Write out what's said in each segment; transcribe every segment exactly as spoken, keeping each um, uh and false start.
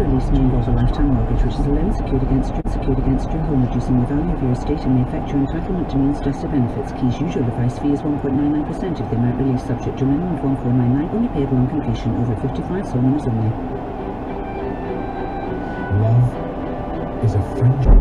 Surely spending a lifetime mortgage which is then secured against, secured against your home, reducing the value of your estate and may affect your entitlement to means justice benefits. Key's usual advice fee is one point nine nine percent of the amount released, subject to a minimum of one four nine nine, only payable on completion, over fifty-five, so minors only. Love is a friendship.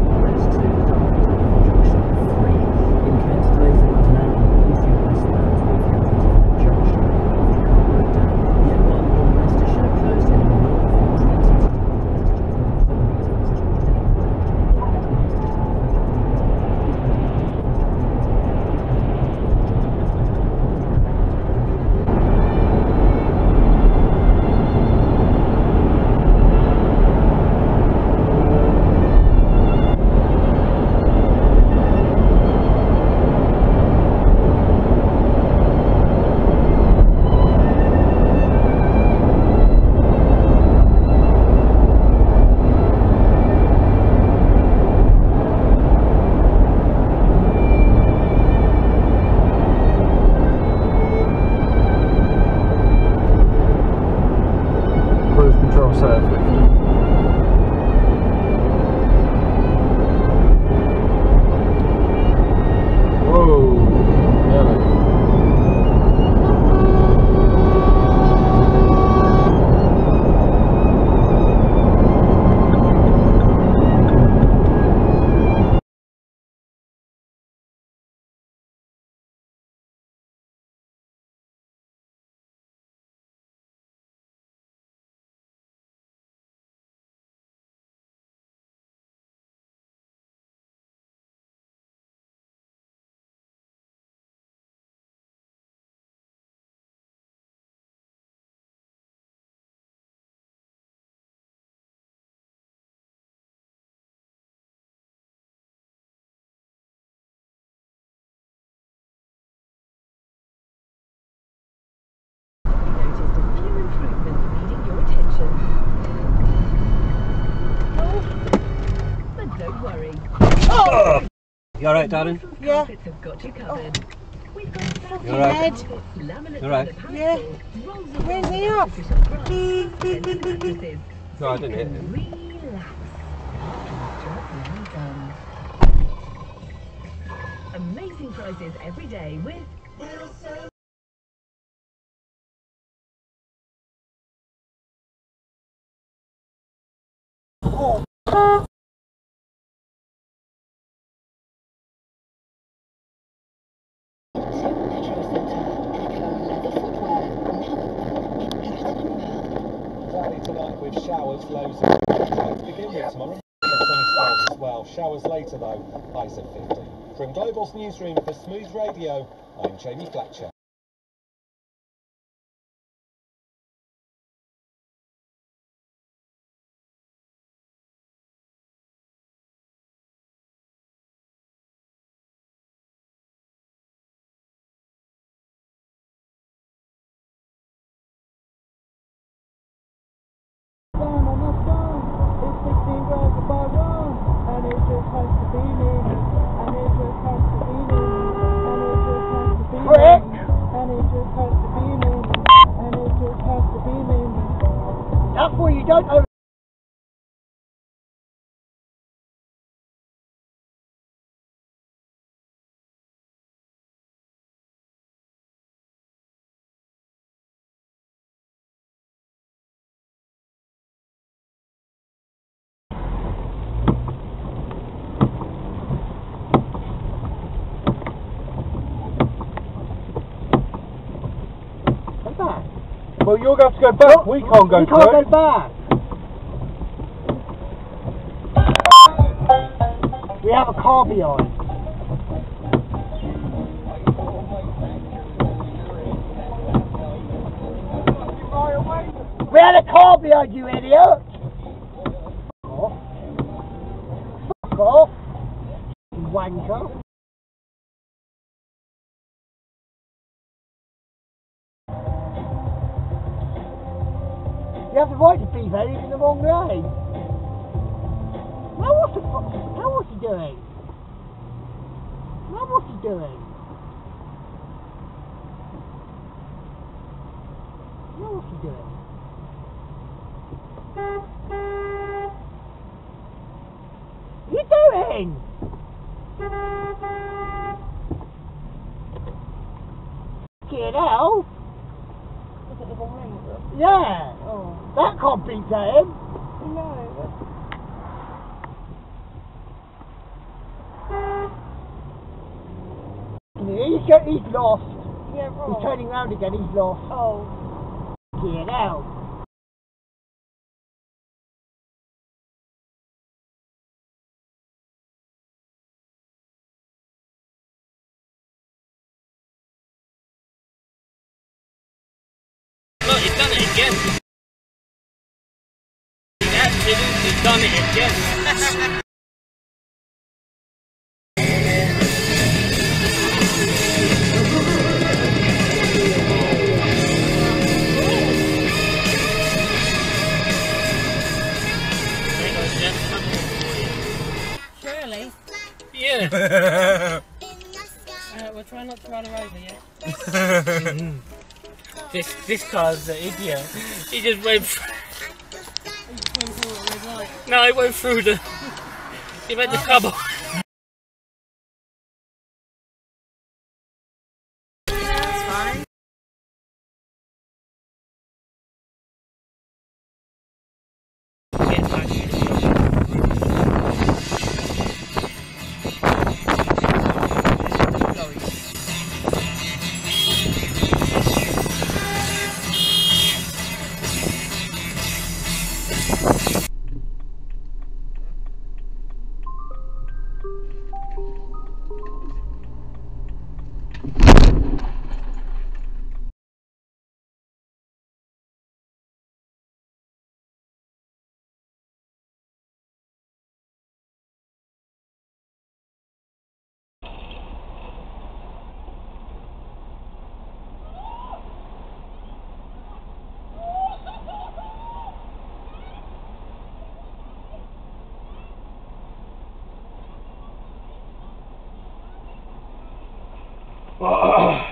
You alright, darling? Yeah. Have got you covered. We've got you alright? You're right. Yeah. Where's he off? No, I didn't hit him. Relax. Amazing prizes every day with Wilson. Oh. Tonight with showers, lows and to begin with tomorrow, sunny skies as well. Showers later though, highs of fifty. From Global's newsroom for Smooth Radio, I'm Jamie Fletcher. Well, you're going to have to go back. Oh, we can't go we can't through. Go back. We have a car behind. We had a car behind you, idiot. Fuck off. Fuck off. Wanker. You have the right to be there, even the wrong way. Now what's the fuck? Now what's he doing? Now what's he doing? Now what's he doing? thing. Get out. Is it the wrong ring? Yeah. Oh. That can't be going. No. He's, he's lost. Yeah, right. He's turning round again. He's lost. Oh. Get out. He's done it again. He's absolutely done it again. Really? Yeah. Alright, we'll try not to run her over yet. mm. This this car's an idiot. He just went through. No, he went through the. He went the cupboard. Oh.